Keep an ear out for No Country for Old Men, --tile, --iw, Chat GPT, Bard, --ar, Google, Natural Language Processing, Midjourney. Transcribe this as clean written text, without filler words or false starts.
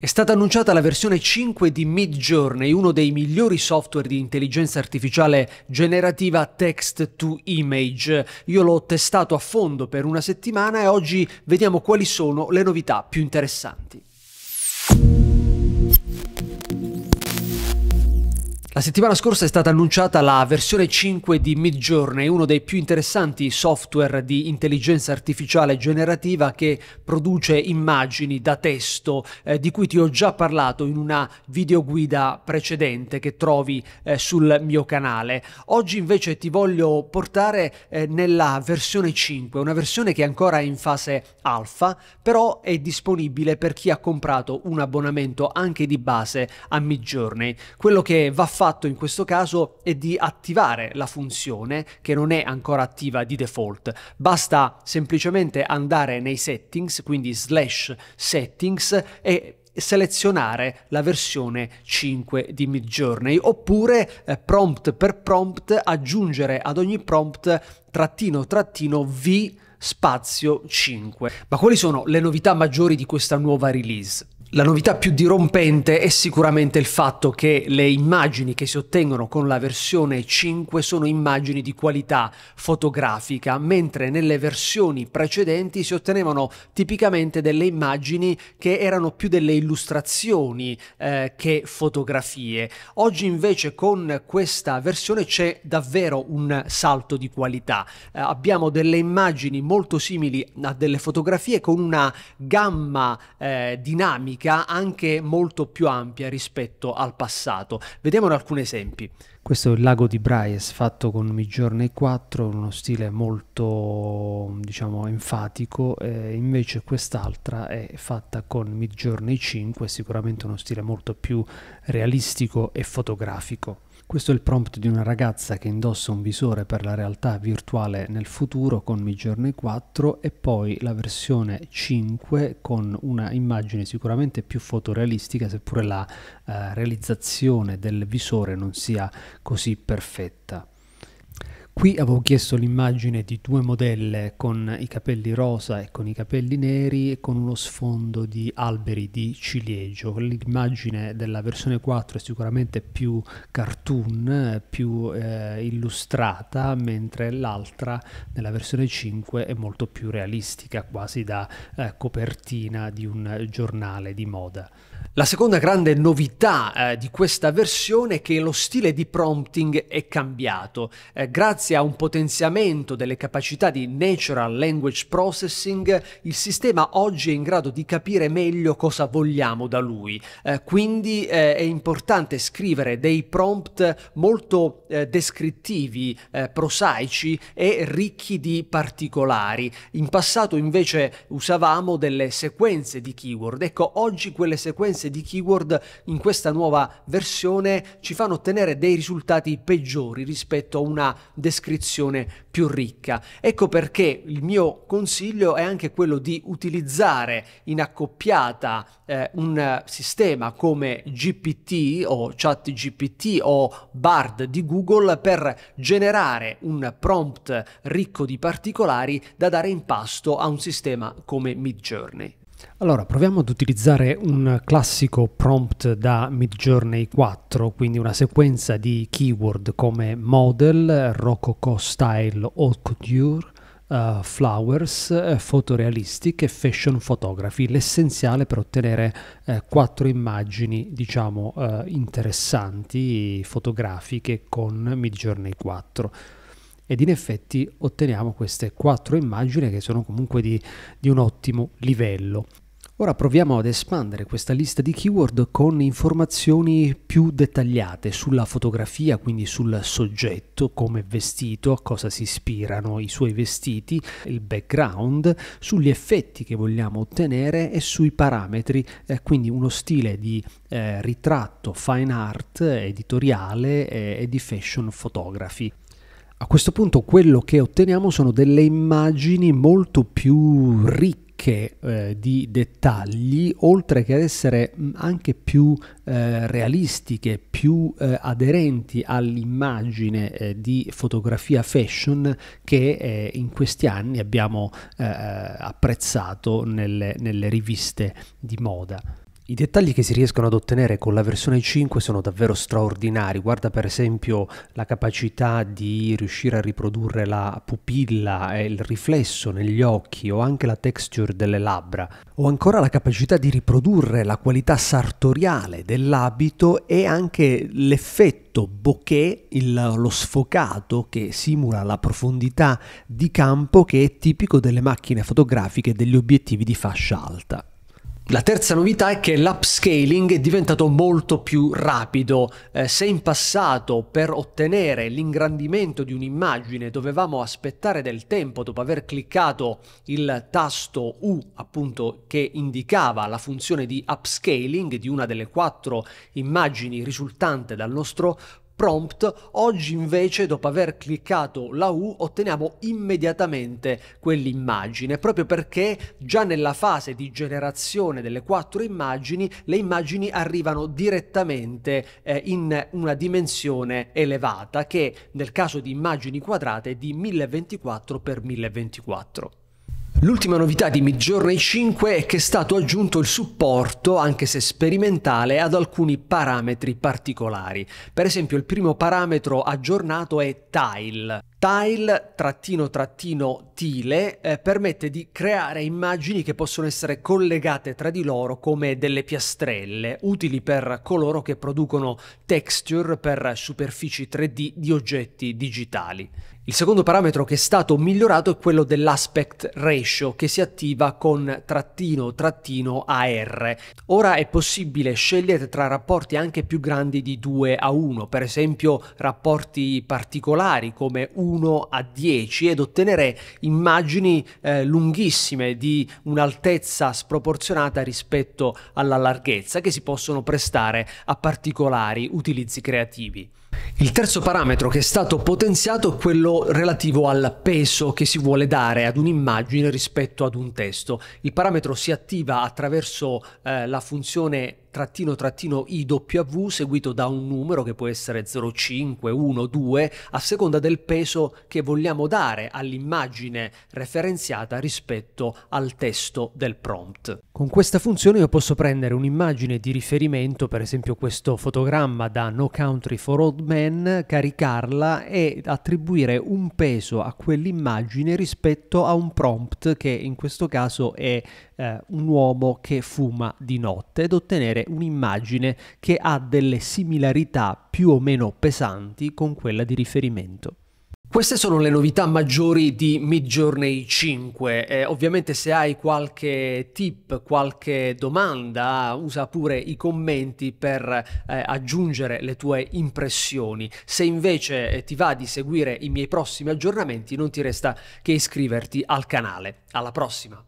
È stata annunciata la versione 5 di Midjourney, uno dei migliori software di intelligenza artificiale generativa text to image. Io l'ho testato a fondo per una settimana e oggi vediamo quali sono le novità più interessanti. La settimana scorsa è stata annunciata la versione 5 di Midjourney, uno dei più interessanti software di intelligenza artificiale generativa che produce immagini da testo, di cui ti ho già parlato in una videoguida precedente che trovi sul mio canale. Oggi invece ti voglio portare nella versione 5, una versione che è ancora in fase alfa, però è disponibile per chi ha comprato un abbonamento anche di base a Midjourney. Quello che va fatto in questo caso è di attivare la funzione che non è ancora attiva di default. Basta semplicemente andare nei settings, quindi /settings, e selezionare la versione 5 di Midjourney, oppure prompt per prompt aggiungere ad ogni prompt _v_5. Ma quali sono le novità maggiori di questa nuova release? La novità più dirompente è sicuramente il fatto che le immagini che si ottengono con la versione 5 sono immagini di qualità fotografica, mentre nelle versioni precedenti si ottenevano tipicamente delle immagini che erano più delle illustrazioni che fotografie. Oggi invece con questa versione c'è davvero un salto di qualità. Abbiamo delle immagini molto simili a delle fotografie con una gamma dinamica anche molto più ampia rispetto al passato. Vediamone alcuni esempi. Questo è il lago di Bryce fatto con Midjourney 4, uno stile molto, diciamo, enfatico, invece quest'altra è fatta con Midjourney 5, sicuramente uno stile molto più realistico e fotografico. Questo è il prompt di una ragazza che indossa un visore per la realtà virtuale nel futuro con Midjourney 4 e poi la versione 5 con una immagine sicuramente più fotorealistica, seppure la realizzazione del visore non sia così perfetta. Qui avevo chiesto l'immagine di due modelle con i capelli rosa e con i capelli neri e con uno sfondo di alberi di ciliegio. L'immagine della versione 4 è sicuramente più cartoon, più illustrata, mentre l'altra nella versione 5 è molto più realistica, quasi da copertina di un giornale di moda. La seconda grande novità di questa versione è che lo stile di prompting è cambiato. Grazie a un potenziamento delle capacità di Natural Language Processing, il sistema oggi è in grado di capire meglio cosa vogliamo da lui. Quindi è importante scrivere dei prompt molto descrittivi, prosaici e ricchi di particolari. In passato invece usavamo delle sequenze di keyword. Ecco, oggi quelle sequenze di keyword in questa nuova versione ci fanno ottenere dei risultati peggiori rispetto a una descrizione più ricca. Ecco perché il mio consiglio è anche quello di utilizzare in accoppiata un sistema come GPT o Chat GPT o Bard di Google per generare un prompt ricco di particolari da dare in pasto a un sistema come Midjourney. Allora, proviamo ad utilizzare un classico prompt da Midjourney 4, quindi una sequenza di keyword come model, rococo style haute couture, flowers, photorealistic e fashion photography, l'essenziale per ottenere 4 immagini, diciamo, interessanti, fotografiche con Midjourney 4. Ed in effetti otteniamo queste 4 immagini che sono comunque di un ottimo livello. Ora proviamo ad espandere questa lista di keyword con informazioni più dettagliate sulla fotografia, quindi sul soggetto, come è vestito, a cosa si ispirano i suoi vestiti, il background, sugli effetti che vogliamo ottenere e sui parametri, quindi uno stile di ritratto, fine art, editoriale e di fashion photography. A questo punto quello che otteniamo sono delle immagini molto più ricche di dettagli, oltre che ad essere anche più realistiche, più aderenti all'immagine di fotografia fashion che in questi anni abbiamo apprezzato nelle riviste di moda. I dettagli che si riescono ad ottenere con la versione 5 sono davvero straordinari. Guarda per esempio la capacità di riuscire a riprodurre la pupilla e il riflesso negli occhi, o anche la texture delle labbra, o ancora la capacità di riprodurre la qualità sartoriale dell'abito e anche l'effetto bokeh, lo sfocato che simula la profondità di campo che è tipico delle macchine fotografiche e degli obiettivi di fascia alta. La terza novità è che l'upscaling è diventato molto più rapido. Se in passato per ottenere l'ingrandimento di un'immagine dovevamo aspettare del tempo dopo aver cliccato il tasto U, appunto, che indicava la funzione di upscaling di una delle 4 immagini risultante dal nostro prompt, oggi invece dopo aver cliccato la U otteniamo immediatamente quell'immagine, proprio perché già nella fase di generazione delle 4 immagini le immagini arrivano direttamente in una dimensione elevata, che nel caso di immagini quadrate è di 1024x1024. L'ultima novità di Midjourney 5 è che è stato aggiunto il supporto, anche se sperimentale, ad alcuni parametri particolari. Per esempio il primo parametro aggiornato è Tile. Tile_tile permette di creare immagini che possono essere collegate tra di loro come delle piastrelle, utili per coloro che producono texture per superfici 3D di oggetti digitali. Il secondo parametro che è stato migliorato è quello dell'aspect ratio, che si attiva con _-AR. Ora è possibile scegliere tra rapporti anche più grandi di 2:1, per esempio rapporti particolari come 1:10, ed ottenere immagini lunghissime di un'altezza sproporzionata rispetto alla larghezza, che si possono prestare a particolari utilizzi creativi. Il terzo parametro che è stato potenziato è quello relativo al peso che si vuole dare ad un'immagine rispetto ad un testo. Il parametro si attiva attraverso la funzione _-IW, seguito da un numero che può essere 0,5, 1, 2, a seconda del peso che vogliamo dare all'immagine referenziata rispetto al testo del prompt. Con questa funzione io posso prendere un'immagine di riferimento, per esempio questo fotogramma da No Country for Old Men, caricarla e attribuire un peso a quell'immagine rispetto a un prompt, che in questo caso è un uomo che fuma di notte, ed ottenere un'immagine che ha delle similarità più o meno pesanti con quella di riferimento. Queste sono le novità maggiori di Midjourney 5. Ovviamente se hai qualche tip, qualche domanda, usa pure i commenti per aggiungere le tue impressioni. Se invece ti va di seguire i miei prossimi aggiornamenti, non ti resta che iscriverti al canale. Alla prossima!